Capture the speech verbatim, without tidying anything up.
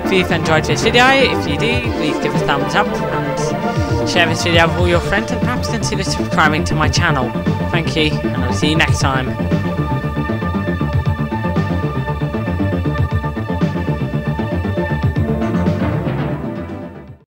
hope you've enjoyed this video. If you do, please give us a thumbs up and share this video with all your friends, and perhaps consider subscribing to my channel. Thank you, and I'll see you next time.